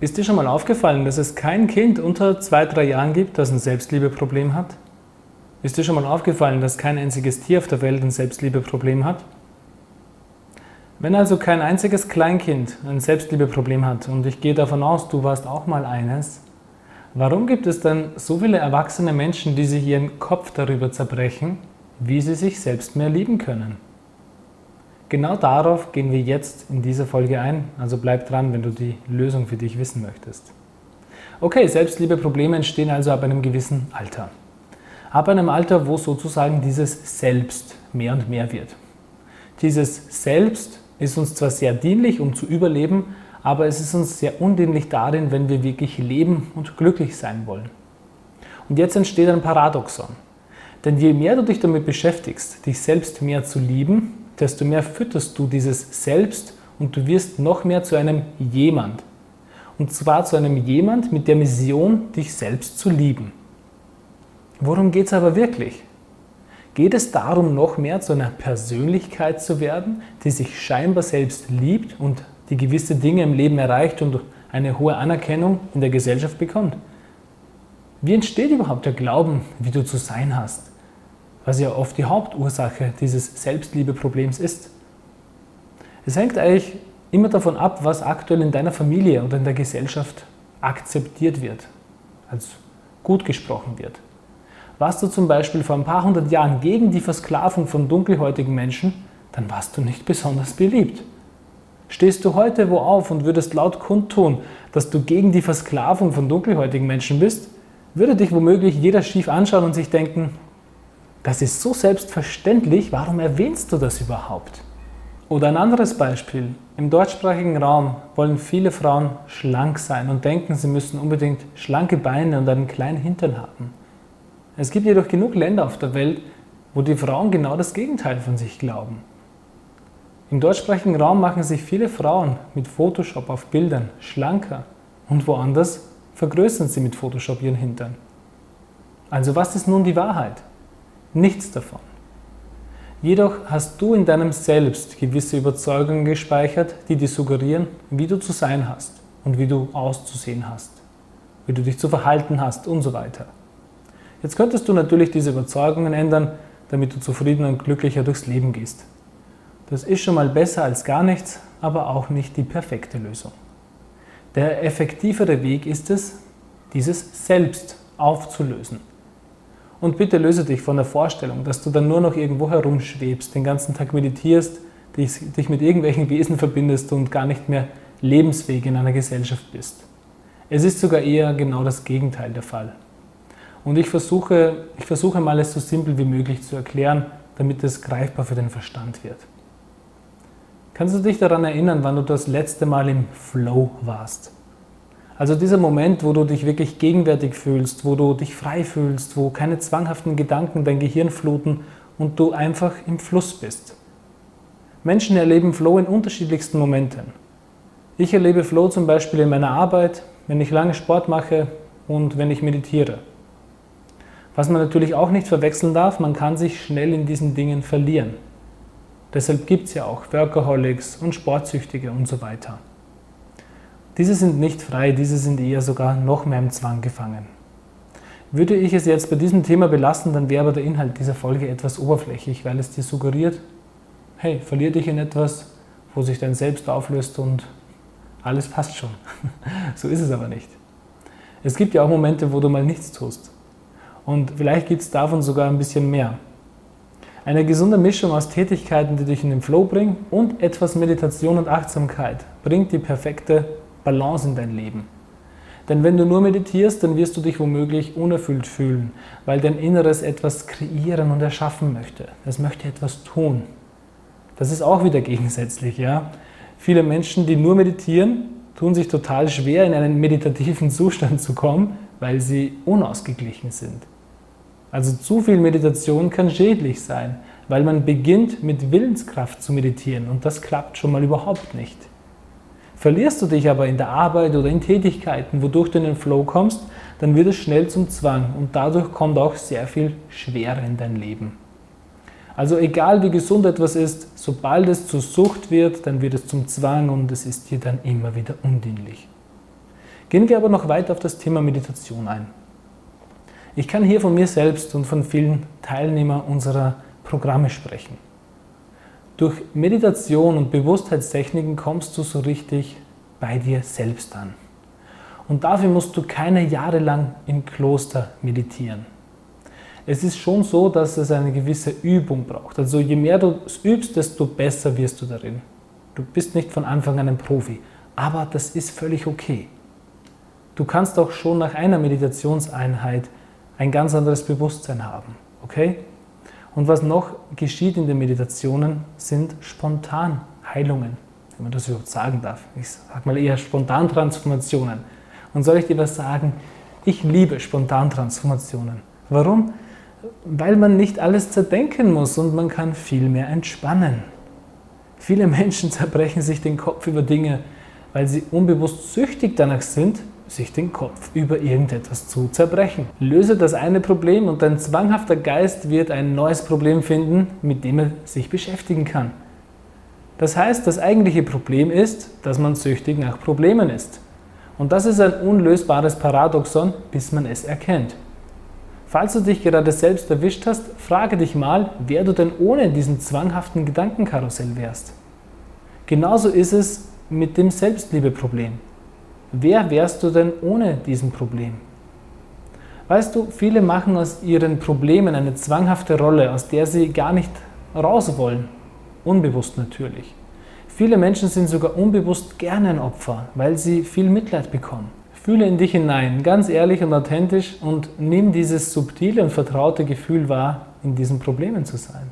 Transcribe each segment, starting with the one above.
Ist dir schon mal aufgefallen, dass es kein Kind unter 2-3 Jahren gibt, das ein Selbstliebeproblem hat? Ist dir schon mal aufgefallen, dass kein einziges Tier auf der Welt ein Selbstliebeproblem hat? Wenn also kein einziges Kleinkind ein Selbstliebeproblem hat, und ich gehe davon aus, du warst auch mal eines, warum gibt es dann so viele erwachsene Menschen, die sich ihren Kopf darüber zerbrechen, wie sie sich selbst mehr lieben können? Genau darauf gehen wir jetzt in dieser Folge ein, also bleib dran, wenn du die Lösung für dich wissen möchtest. Okay, Selbstliebeprobleme entstehen also ab einem gewissen Alter. Ab einem Alter, wo sozusagen dieses Selbst mehr und mehr wird. Dieses Selbst ist uns zwar sehr dienlich, um zu überleben, aber es ist uns sehr undienlich darin, wenn wir wirklich leben und glücklich sein wollen. Und jetzt entsteht ein Paradoxon. Denn je mehr du dich damit beschäftigst, dich selbst mehr zu lieben, desto mehr fütterst du dieses Selbst und du wirst noch mehr zu einem Jemand. Und zwar zu einem Jemand mit der Mission, dich selbst zu lieben. Worum geht es aber wirklich? Geht es darum, noch mehr zu einer Persönlichkeit zu werden, die sich scheinbar selbst liebt und die gewisse Dinge im Leben erreicht und eine hohe Anerkennung in der Gesellschaft bekommt? Wie entsteht überhaupt der Glauben, wie du zu sein hast? Was ja oft die Hauptursache dieses Selbstliebeproblems ist. Es hängt eigentlich immer davon ab, was aktuell in deiner Familie oder in der Gesellschaft akzeptiert wird, als gut gesprochen wird. Warst du zum Beispiel vor ein paar hundert Jahren gegen die Versklavung von dunkelhäutigen Menschen, dann warst du nicht besonders beliebt. Stehst du heute wo auf und würdest laut kundtun, dass du gegen die Versklavung von dunkelhäutigen Menschen bist, würde dich womöglich jeder schief anschauen und sich denken: Das ist so selbstverständlich, warum erwähnst du das überhaupt? Oder ein anderes Beispiel. Im deutschsprachigen Raum wollen viele Frauen schlank sein und denken, sie müssen unbedingt schlanke Beine und einen kleinen Hintern haben. Es gibt jedoch genug Länder auf der Welt, wo die Frauen genau das Gegenteil von sich glauben. Im deutschsprachigen Raum machen sich viele Frauen mit Photoshop auf Bildern schlanker und woanders vergrößern sie mit Photoshop ihren Hintern. Also was ist nun die Wahrheit? Nichts davon. Jedoch hast du in deinem Selbst gewisse Überzeugungen gespeichert, die dir suggerieren, wie du zu sein hast und wie du auszusehen hast, wie du dich zu verhalten hast und so weiter. Jetzt könntest du natürlich diese Überzeugungen ändern, damit du zufriedener und glücklicher durchs Leben gehst. Das ist schon mal besser als gar nichts, aber auch nicht die perfekte Lösung. Der effektivere Weg ist es, dieses Selbst aufzulösen. Und bitte löse dich von der Vorstellung, dass du dann nur noch irgendwo herumschwebst, den ganzen Tag meditierst, dich mit irgendwelchen Wesen verbindest und gar nicht mehr lebensfähig in einer Gesellschaft bist. Es ist sogar eher genau das Gegenteil der Fall. Und ich versuche mal, es so simpel wie möglich zu erklären, damit es greifbar für den Verstand wird. Kannst du dich daran erinnern, wann du das letzte Mal im Flow warst? Also dieser Moment, wo du dich wirklich gegenwärtig fühlst, wo du dich frei fühlst, wo keine zwanghaften Gedanken dein Gehirn fluten und du einfach im Fluss bist. Menschen erleben Flow in unterschiedlichsten Momenten. Ich erlebe Flow zum Beispiel in meiner Arbeit, wenn ich lange Sport mache und wenn ich meditiere. Was man natürlich auch nicht verwechseln darf, man kann sich schnell in diesen Dingen verlieren. Deshalb gibt es ja auch Workaholics und Sportsüchtige und so weiter. Diese sind nicht frei, diese sind eher sogar noch mehr im Zwang gefangen. Würde ich es jetzt bei diesem Thema belassen, dann wäre aber der Inhalt dieser Folge etwas oberflächlich, weil es dir suggeriert, hey, verlier dich in etwas, wo sich dein Selbst auflöst und alles passt schon. So ist es aber nicht. Es gibt ja auch Momente, wo du mal nichts tust. Und vielleicht gibt es davon sogar ein bisschen mehr. Eine gesunde Mischung aus Tätigkeiten, die dich in den Flow bringen, und etwas Meditation und Achtsamkeit bringt die perfekte Balance in dein Leben. Denn wenn du nur meditierst, dann wirst du dich womöglich unerfüllt fühlen, weil dein Inneres etwas kreieren und erschaffen möchte. Es möchte etwas tun. Das ist auch wieder gegensätzlich, ja? Viele Menschen, die nur meditieren, tun sich total schwer, in einen meditativen Zustand zu kommen, weil sie unausgeglichen sind. Also zu viel Meditation kann schädlich sein, weil man beginnt, mit Willenskraft zu meditieren und das klappt schon mal überhaupt nicht. Verlierst du dich aber in der Arbeit oder in Tätigkeiten, wodurch du in den Flow kommst, dann wird es schnell zum Zwang und dadurch kommt auch sehr viel Schwere in dein Leben. Also egal wie gesund etwas ist, sobald es zur Sucht wird, dann wird es zum Zwang und es ist dir dann immer wieder undienlich. Gehen wir aber noch weiter auf das Thema Meditation ein. Ich kann hier von mir selbst und von vielen Teilnehmern unserer Programme sprechen. Durch Meditation und Bewusstheitstechniken kommst du so richtig bei dir selbst an. Und dafür musst du keine Jahre lang im Kloster meditieren. Es ist schon so, dass es eine gewisse Übung braucht. Also je mehr du es übst, desto besser wirst du darin. Du bist nicht von Anfang an ein Profi, aber das ist völlig okay. Du kannst auch schon nach einer Meditationseinheit ein ganz anderes Bewusstsein haben, okay? Und was noch geschieht in den Meditationen, sind spontan Heilungen, wenn man das überhaupt sagen darf. Ich sage mal eher Spontantransformationen. Und soll ich dir was sagen? Ich liebe Spontantransformationen. Warum? Weil man nicht alles zerdenken muss und man kann viel mehr entspannen. Viele Menschen zerbrechen sich den Kopf über Dinge, weil sie unbewusst süchtig danach sind, sich den Kopf über irgendetwas zu zerbrechen. Löse das eine Problem und dein zwanghafter Geist wird ein neues Problem finden, mit dem er sich beschäftigen kann. Das heißt, das eigentliche Problem ist, dass man süchtig nach Problemen ist. Und das ist ein unlösbares Paradoxon, bis man es erkennt. Falls du dich gerade selbst erwischt hast, frage dich mal, wer du denn ohne diesen zwanghaften Gedankenkarussell wärst. Genauso ist es mit dem Selbstliebeproblem. Wer wärst du denn ohne diesen Problem? Weißt du, viele machen aus ihren Problemen eine zwanghafte Rolle, aus der sie gar nicht raus wollen. Unbewusst natürlich. Viele Menschen sind sogar unbewusst gerne ein Opfer, weil sie viel Mitleid bekommen. Fühle in dich hinein, ganz ehrlich und authentisch, und nimm dieses subtile und vertraute Gefühl wahr, in diesen Problemen zu sein.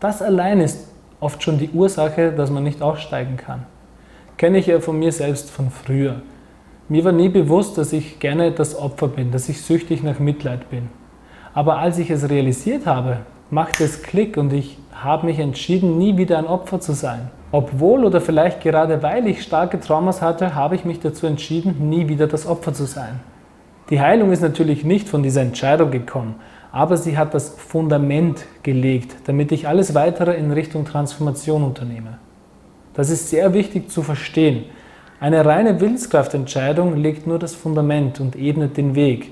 Das allein ist oft schon die Ursache, dass man nicht aussteigen kann. Kenne ich ja von mir selbst von früher. Mir war nie bewusst, dass ich gerne das Opfer bin, dass ich süchtig nach Mitleid bin. Aber als ich es realisiert habe, machte es Klick und ich habe mich entschieden, nie wieder ein Opfer zu sein. Obwohl oder vielleicht gerade weil ich starke Traumas hatte, habe ich mich dazu entschieden, nie wieder das Opfer zu sein. Die Heilung ist natürlich nicht von dieser Entscheidung gekommen, aber sie hat das Fundament gelegt, damit ich alles Weitere in Richtung Transformation unternehme. Das ist sehr wichtig zu verstehen. Eine reine Willenskraftentscheidung legt nur das Fundament und ebnet den Weg.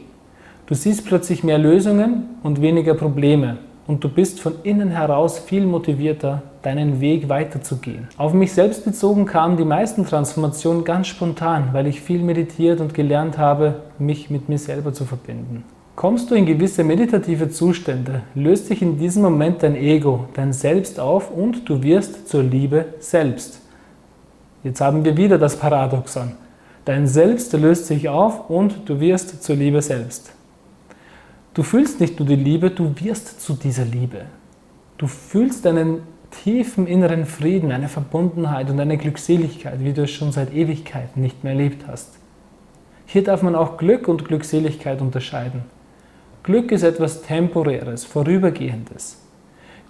Du siehst plötzlich mehr Lösungen und weniger Probleme. Und du bist von innen heraus viel motivierter, deinen Weg weiterzugehen. Auf mich selbst bezogen kamen die meisten Transformationen ganz spontan, weil ich viel meditiert und gelernt habe, mich mit mir selber zu verbinden. Kommst du in gewisse meditative Zustände, löst dich in diesem Moment dein Ego, dein Selbst auf und du wirst zur Liebe selbst. Jetzt haben wir wieder das Paradoxon. Dein Selbst löst sich auf und du wirst zur Liebe selbst. Du fühlst nicht nur die Liebe, du wirst zu dieser Liebe. Du fühlst einen tiefen inneren Frieden, eine Verbundenheit und eine Glückseligkeit, wie du es schon seit Ewigkeiten nicht mehr erlebt hast. Hier darf man auch Glück und Glückseligkeit unterscheiden. Glück ist etwas Temporäres, Vorübergehendes.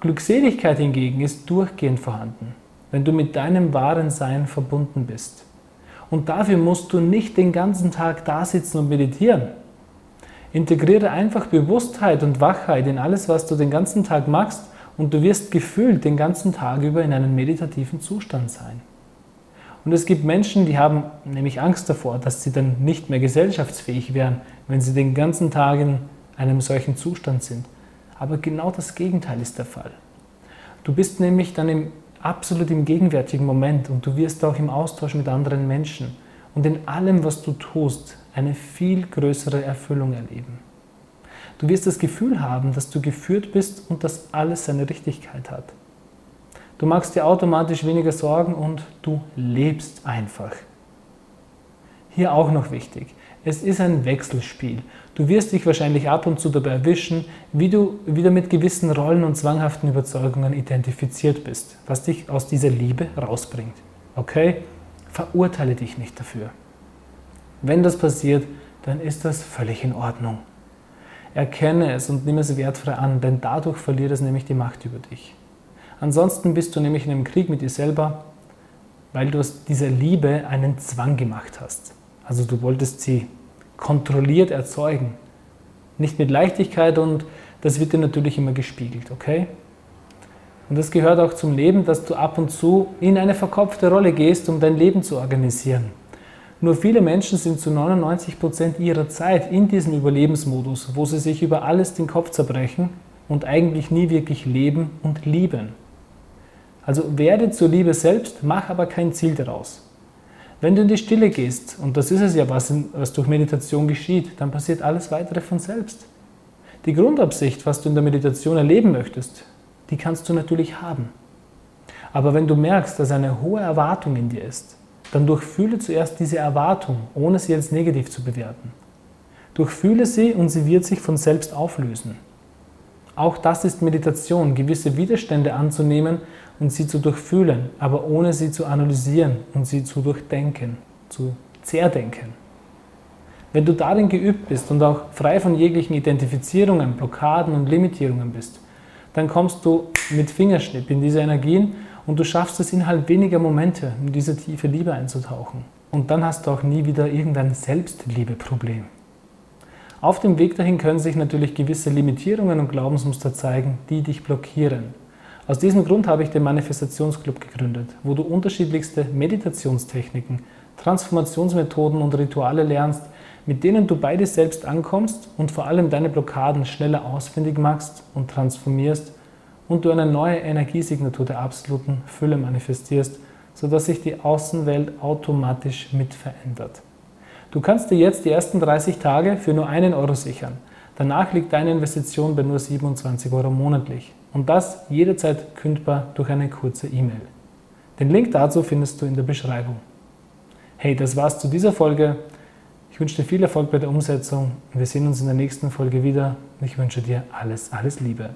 Glückseligkeit hingegen ist durchgehend vorhanden, wenn du mit deinem wahren Sein verbunden bist. Und dafür musst du nicht den ganzen Tag dasitzen und meditieren. Integriere einfach Bewusstheit und Wachheit in alles, was du den ganzen Tag machst, und du wirst gefühlt den ganzen Tag über in einem meditativen Zustand sein. Und es gibt Menschen, die haben nämlich Angst davor, dass sie dann nicht mehr gesellschaftsfähig wären, wenn sie den ganzen Tag in einem solchen Zustand sind. Aber genau das Gegenteil ist der Fall. Du bist nämlich dann absolut im gegenwärtigen Moment und du wirst auch im Austausch mit anderen Menschen und in allem, was du tust, eine viel größere Erfüllung erleben. Du wirst das Gefühl haben, dass du geführt bist und dass alles seine Richtigkeit hat. Du machst dir automatisch weniger Sorgen und du lebst einfach. Hier auch noch wichtig, es ist ein Wechselspiel. Du wirst dich wahrscheinlich ab und zu dabei erwischen, wie du wieder mit gewissen Rollen und zwanghaften Überzeugungen identifiziert bist, was dich aus dieser Liebe rausbringt. Okay? Verurteile dich nicht dafür. Wenn das passiert, dann ist das völlig in Ordnung. Erkenne es und nimm es wertfrei an, denn dadurch verliert es nämlich die Macht über dich. Ansonsten bist du nämlich in einem Krieg mit dir selber, weil du aus dieser Liebe einen Zwang gemacht hast. Also du wolltest sie kontrolliert erzeugen. Nicht mit Leichtigkeit, und das wird dir natürlich immer gespiegelt, okay? Und das gehört auch zum Leben, dass du ab und zu in eine verkopfte Rolle gehst, um dein Leben zu organisieren. Nur viele Menschen sind zu 99% ihrer Zeit in diesem Überlebensmodus, wo sie sich über alles den Kopf zerbrechen und eigentlich nie wirklich leben und lieben. Also werde zur Liebe selbst, mach aber kein Ziel daraus. Wenn du in die Stille gehst, und das ist es ja, was durch Meditation geschieht, dann passiert alles Weitere von selbst. Die Grundabsicht, was du in der Meditation erleben möchtest, die kannst du natürlich haben. Aber wenn du merkst, dass eine hohe Erwartung in dir ist, dann durchfühle zuerst diese Erwartung, ohne sie als negativ zu bewerten. Durchfühle sie und sie wird sich von selbst auflösen. Auch das ist Meditation, gewisse Widerstände anzunehmen und sie zu durchfühlen, aber ohne sie zu analysieren und sie zu durchdenken, zu zerdenken. Wenn du darin geübt bist und auch frei von jeglichen Identifizierungen, Blockaden und Limitierungen bist, dann kommst du mit Fingerschnipp in diese Energien und du schaffst es innerhalb weniger Momente, in diese tiefe Liebe einzutauchen. Und dann hast du auch nie wieder irgendein Selbstliebeproblem. Auf dem Weg dahin können sich natürlich gewisse Limitierungen und Glaubensmuster zeigen, die dich blockieren. Aus diesem Grund habe ich den Manifestationsclub gegründet, wo du unterschiedlichste Meditationstechniken, Transformationsmethoden und Rituale lernst, mit denen du bei dir selbst ankommst und vor allem deine Blockaden schneller ausfindig machst und transformierst und du eine neue Energiesignatur der absoluten Fülle manifestierst, sodass sich die Außenwelt automatisch mit verändert. Du kannst dir jetzt die ersten 30 Tage für nur 1 € sichern. Danach liegt deine Investition bei nur 27 € monatlich und das jederzeit kündbar durch eine kurze E-Mail. Den Link dazu findest du in der Beschreibung. Hey, das war's zu dieser Folge. Ich wünsche dir viel Erfolg bei der Umsetzung. Wir sehen uns in der nächsten Folge wieder. Ich wünsche dir alles, alles Liebe.